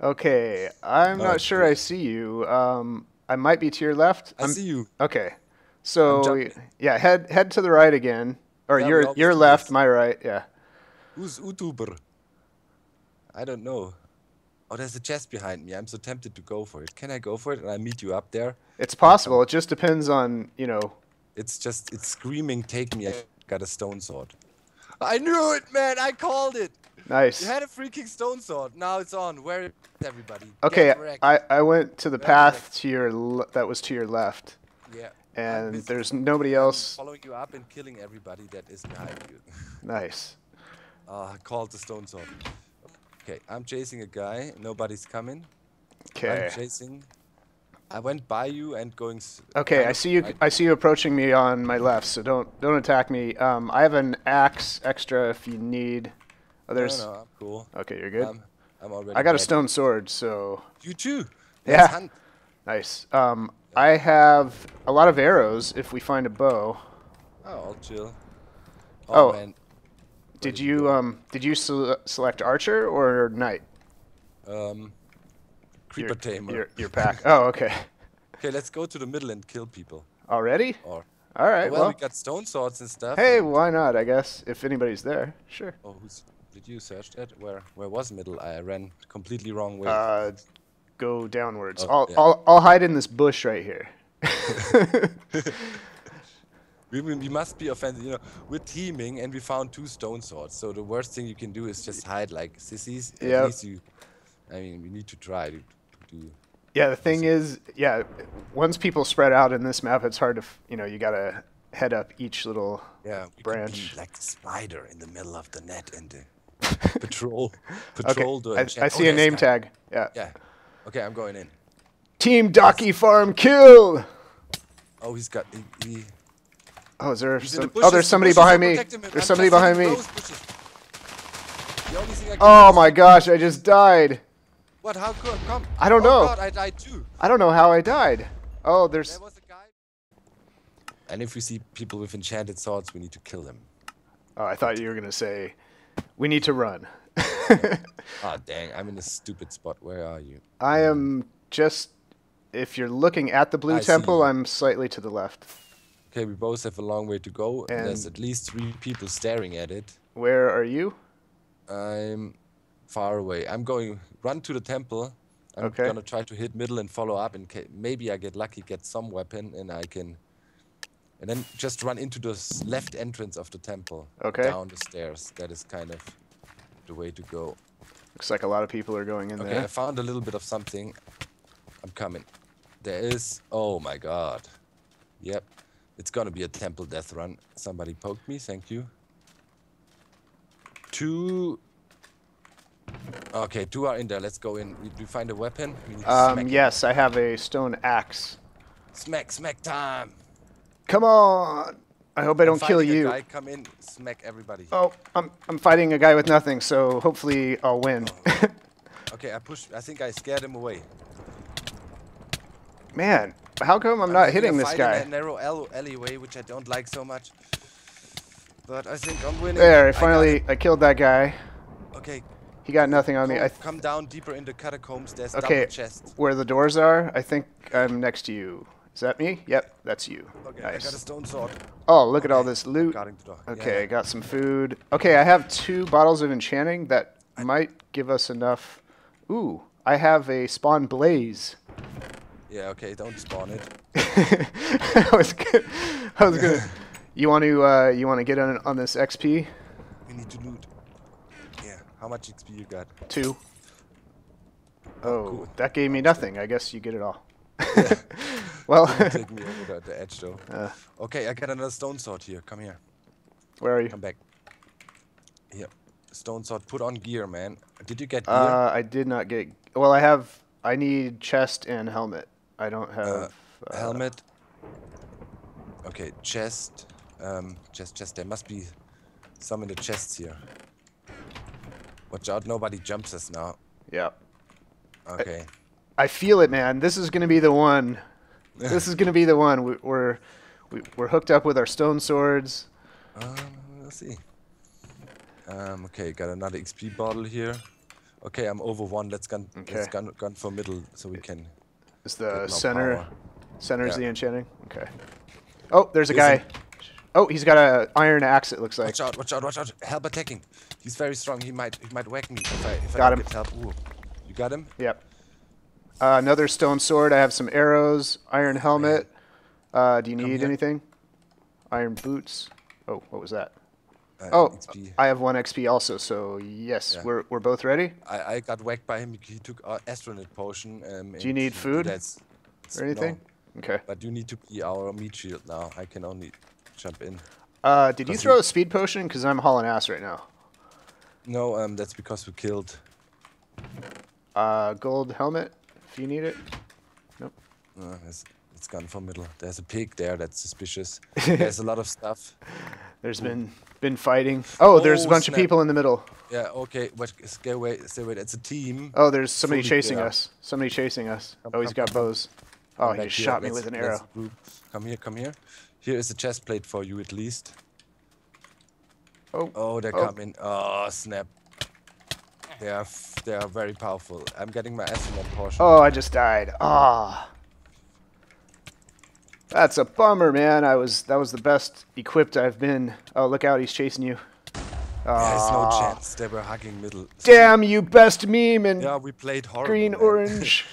Okay, I'm not sure I see you. I might be to your left. I see you. Okay, so yeah, head to the right again, or yeah, your left, my right. Yeah. Who's YouTuber? I don't know. Oh, there's a chest behind me. I'm so tempted to go for it. Can I go for it? And I meet you up there. It's possible. It just depends on, you know. It's screaming, take me. I got a stone sword. I knew it, man. I called it. Nice. You had a freaking stone sword. Now it's on. Where is everybody? Okay, I went to the path to that was to your left. Yeah. And there's nobody else. I'm following you up and killing everybody that is behind you. Nice. I called the stone sword. Okay, I'm chasing a guy. Nobody's coming. Okay. I'm chasing. I went by you and going. Okay, I see you. I see you approaching me on my left. So don't attack me. I have an axe extra if you need. Oh, there's. No, I'm cool. Okay, you're good. I'm already. I got a stone sword, so. You too. Yeah. Hunt. Nice. I have a lot of arrows if we find a bow. Oh, I'll chill. Oh. Man. Did you select archer or knight? Creeper tamer. Your pack. Oh, okay. Okay, let's go to the middle and kill people. Already? Or, all right. Well, we got stone swords and stuff. Hey, why not? I guess if anybody's there, sure. Oh, did you search that? Where was middle? I ran completely wrong way. Go downwards. Oh, I'll hide in this bush right here. We must be offended, you know. We're teaming, and we found 2 stone swords. So the worst thing you can do is just hide like sissies. Yeah. I mean, we need to try to do. Yeah. The thing is, yeah. Once people spread out in this map, it's hard to, you know, you gotta head up each little branch. You could be like a spider in the middle of the net and patrol. Okay. I see a name tag. Yeah. Yeah. Okay, I'm going in. Team Docky Farm kill. Oh, he's got. Oh, is there there's somebody behind me. There's somebody behind me. Oh my gosh, I just died. What? How come? I don't know. God, I died too. I don't know how I died. Oh, there was a guy. And if we see people with enchanted swords, we need to kill them. Oh, I thought you were going to say, we need to run. Oh, dang, I'm in a stupid spot. Where are you? I am just, if you're looking at the blue temple, I'm slightly to the left. Okay, we both have a long way to go. And there's at least 3 people staring at it. Where are you? I'm far away. I'm going run to the temple. I'm gonna try to hit middle and follow up, and maybe I get lucky, get some weapon, and I can. And then just run into the left entrance of the temple. Okay. Down the stairs. That is kind of the way to go. Looks like a lot of people are going in there. Okay, I found a little bit of something. I'm coming. There is. Oh my God. Yep. It's gonna be a temple death run. Somebody poked me, thank you. 2. Okay, 2 are in there. Let's go in. Do you find a weapon? We need to smack yes, I have a stone axe. Smack time. Come on. I hope I don't kill you. I come in, smack everybody. Oh, I'm fighting a guy with nothing, so hopefully I'll win. Oh. Okay, I think I scared him away. Man. How come I'm not hitting this guy? I'm in a narrow alleyway, which I don't like so much. But I think I'm winning. There, finally, I killed that guy. Okay. He got nothing on me. Come down deeper into catacombs. There's double chest. Where the doors are, I think I'm next to you. Is that me? Yep, that's you. Okay, nice. I got a stone sword. Oh, look at all this loot. Okay, I got some food. Okay, I have 2 bottles of enchanting that might give us enough. Ooh, I have a spawn blaze. Yeah, okay, don't spawn it. I was gonna. You want to get on this XP? We need to loot. Yeah, how much XP you got? 2. Oh, cool. That gave me nothing. I guess you get it all. Yeah. Well. Take me over the edge, though. Okay, I got another stone sword here. Come here. Where are you? Come back. Here. Stone sword. Put on gear, man. Did you get gear? I did not get... Well, I need chest and helmet. I don't have helmet. Okay, chest. Chest. There must be some in the chests here. Watch out! Nobody jumps us now. Yeah. Okay. I feel it, man. This is gonna be the one. This is gonna be the one. We're hooked up with our stone swords. We'll see. Okay, got another XP bottle here. Okay, I'm over one. Let's gun. Okay. Let's gun for middle so we can. Is the center? Power. Center's the enchanting. Okay. Oh, there's a guy. Oh, he's got an iron axe. It looks like. Watch out! Watch out! Watch out! Help attacking. He's very strong. He might whack me if I got him. Get help. Ooh. You got him? Yep. Another stone sword. I have some arrows. Iron helmet. Do you need anything? Iron boots. Oh, what was that? Oh, XP. I have 1 XP also, so yes, we're both ready. I got whacked by him. He took our astronaut potion. Do you need food or anything? No. Okay. But you need to be our meat shield now. I can only jump in. Did you throw a speed potion? Because I'm hauling ass right now. No, that's because we killed. Gold helmet, if you need it. Nope. It's gone for middle. There's a pig there that's suspicious. There's a lot of stuff. There's been fighting. Oh, there's a bunch of people in the middle. Yeah, okay. But stay away. Stay away. It's a team. Oh, there's somebody chasing us. Somebody chasing us. Oh, he's got bows. Oh, he just shot me with an arrow. Come here, come here. Here is a chest plate for you at least. Oh. Oh, they're coming. Oh, snap. They are very powerful. I'm getting my astronaut portion. Oh, I just died. Ah. Oh. That's a bummer, man. That was the best equipped I've been. Oh, look out! He's chasing you. There's no chance. They were hugging middle. Damn you, best meme and we played horrible, green orange.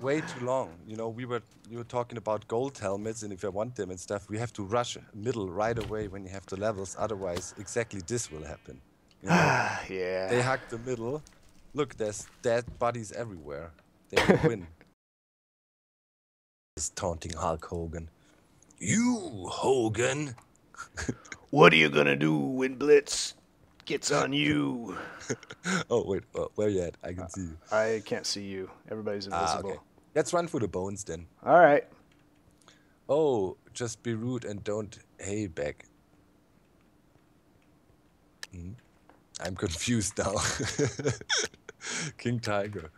Way too long. You know, you were talking about gold helmets, and if you want them and stuff, we have to rush middle right away when you have the levels. Otherwise, exactly this will happen. You know? Yeah. They hugged the middle. Look, there's dead bodies everywhere. They will win. Is taunting Hulk Hogan. You, Hogan! What are you gonna do when Blitz gets on you? Oh, wait, where are you at? I can see you. I can't see you. Everybody's invisible. Okay. Let's run for the bones then. Alright. Oh, just be rude and don't hey back. I'm confused now. King Tiger.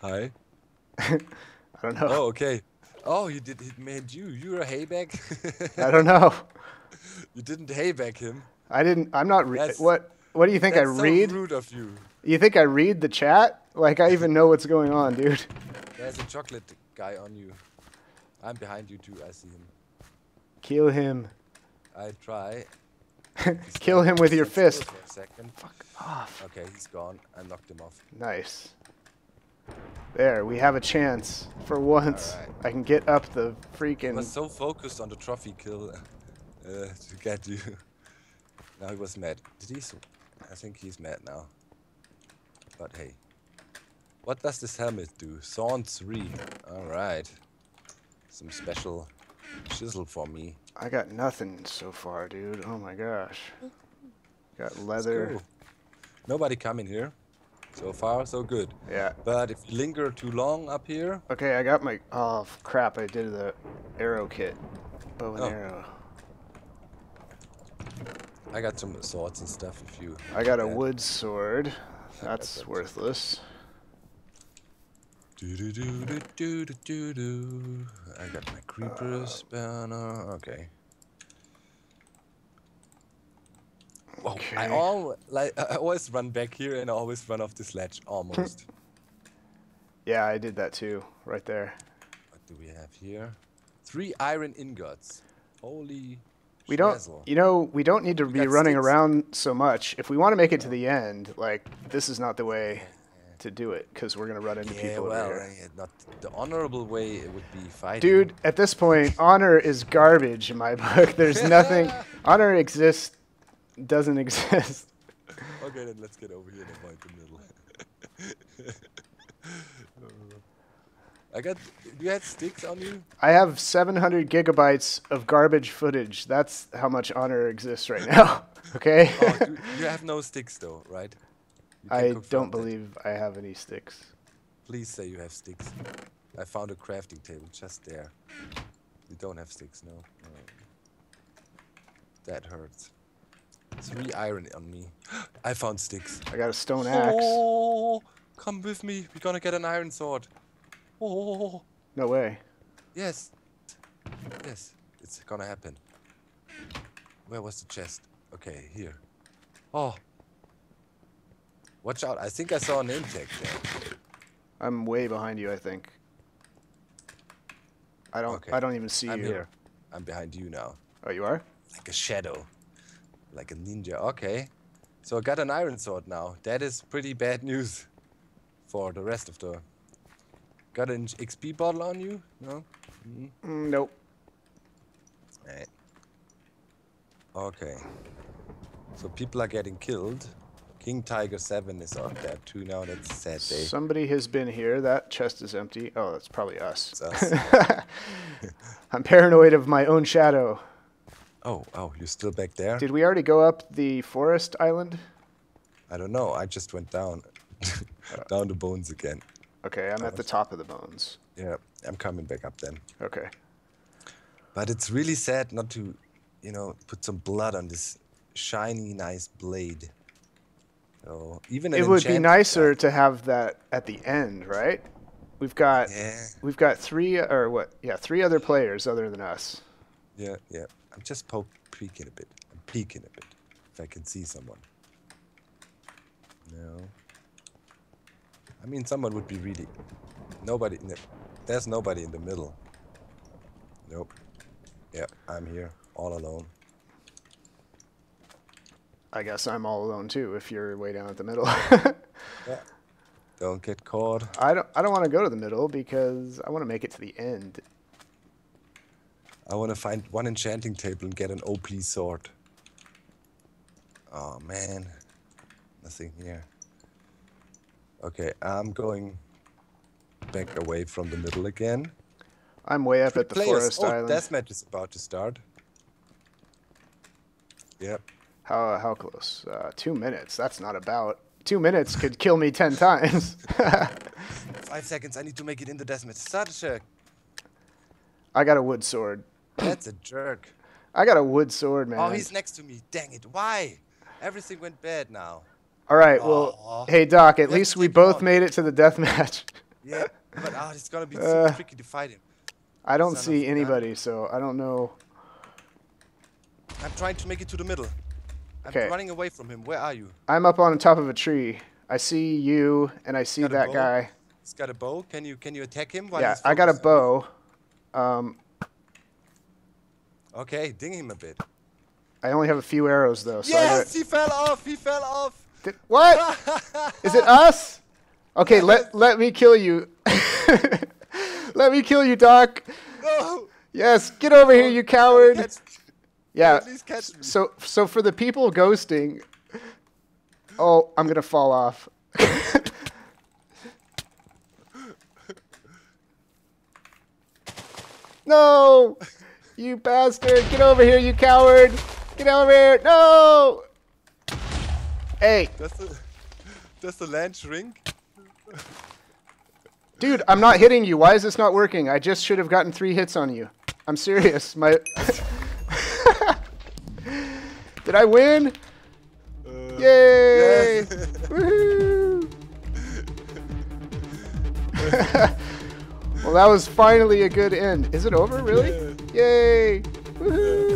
Hi. I don't know. Oh, okay. Oh, you did. It made you. You're a hayback. I don't know. You didn't hayback him. I didn't. I'm not. What do you think that's I read? So rude of you. You think I read the chat? Like I even know what's going on, dude. There's a chocolate guy on you. I'm behind you too. I see him. Kill him. I try. Kill him with your fist. For a second. Fuck off. Okay, he's gone. I knocked him off. Nice. There, we have a chance. For once, I can get up the freaking... He was so focused on the trophy kill to get you. Now he was mad. Did he? I think he's mad now. But hey. What does this helmet do? Thorn 3. Alright. Some special chisel for me. I got nothing so far, dude. Oh my gosh. Got leather. Cool. Nobody coming here. So far, so good. Yeah. But if you linger too long up here... Okay, I got my... Oh, crap, I did the arrow kit. Bow and arrow. I got some swords and stuff if you... I got a wood sword. That's worthless. Do-do-do-do-do-do-do-do. I got my creeper's banner. Okay. Whoa, okay. I always run back here and I always run off the ledge, almost. Yeah, I did that too, right there. What do we have here? 3 iron ingots. Holy don't, you know, we don't need to be running around so much. If we want to make it to the end, like, this is not the way to do it, because we're going to run into people over here. Not the honorable way it would be fighting. Dude, at this point, honor is garbage in my book. There's nothing. Honor exists. Doesn't exist. Okay, then let's get over here and avoid the middle. I got. You had sticks on you? I have 700 gigabytes of garbage footage. That's how much honor exists right now. Okay? Oh, you have no sticks, though, right? I don't believe I have any sticks. Please say you have sticks. I found a crafting table just there. You don't have sticks, no? That hurts. 3 iron on me. I found sticks. I got a stone axe. Oh, come with me. We're gonna get an iron sword. Oh. No way. Yes. Yes. It's gonna happen. Where was the chest? Okay, here. Oh. Watch out. I think I saw an intake there. I'm way behind you, I think. I don't even see you here. I'm behind you now. Oh, you are? Like a shadow. Like a ninja. Okay. So I got an iron sword now. That is pretty bad news for the rest of the... Got an XP bottle on you? No? Mm-hmm. Nope. Alright. Okay. So people are getting killed. King Tiger 7 is out there too now. That's a sad day. Somebody has been here. That chest is empty. Oh, that's probably us. It's us. I'm paranoid of my own shadow. Oh, you're still back there? Did we already go up the forest island? I don't know. I just went down. Down the bones again. Okay, I'm at the top of the bones. Yeah, I'm coming back up then. Okay. But it's really sad not to, you know, put some blood on this shiny, nice blade. So even it would be nicer to have that at the end, right? We've got three other players other than us. Yeah. I'm just peeking a bit. If I can see someone. No. I mean, someone would be really. Nobody. There's nobody in the middle. Nope. Yeah, I'm here all alone. I guess I'm all alone too. If you're way down at the middle, yeah. Don't get caught. I don't want to go to the middle because I want to make it to the end. I want to find one enchanting table and get an OP sword. Oh man, nothing here. Okay, I'm going back away from the middle again. I'm way up at the forest island. Deathmatch is about to start. Yep. How close? 2 minutes. That's not about. 2 minutes could kill me 10 times. 5 seconds. I need to make it into deathmatch. Such a... I got a wood sword. That's a jerk. I got a wood sword, man. Oh, he's next to me. Dang it. Why? Everything went bad now. All right. Aww. Well, hey, Doc, at least we both made it to the deathmatch. Yeah, but it's going to be so tricky to fight him. I don't see anybody, so I don't know. I'm trying to make it to the middle. Okay. I'm running away from him. Where are you? I'm up on top of a tree. I see you, and I see that guy. He's got a bow. Can you attack him? While he's focused? I got a bow. Okay, ding him a bit. I only have a few arrows, though. So yes, he fell off. What? Is it us? Okay, let me kill you. Let me kill you, Doc. No. Yes, get over here, you coward. Yeah, so for the people ghosting, oh, I'm going to fall off. No, you bastard. Get over here, you coward. Get over here. No. Hey. Does the land shrink? Dude, I'm not hitting you. Why is this not working? I just should have gotten 3 hits on you. I'm serious. My... Did I win? Yay! Yes. Woohoo! Well, that was finally a good end. Is it over, really? Yeah. Yay! Woohoo!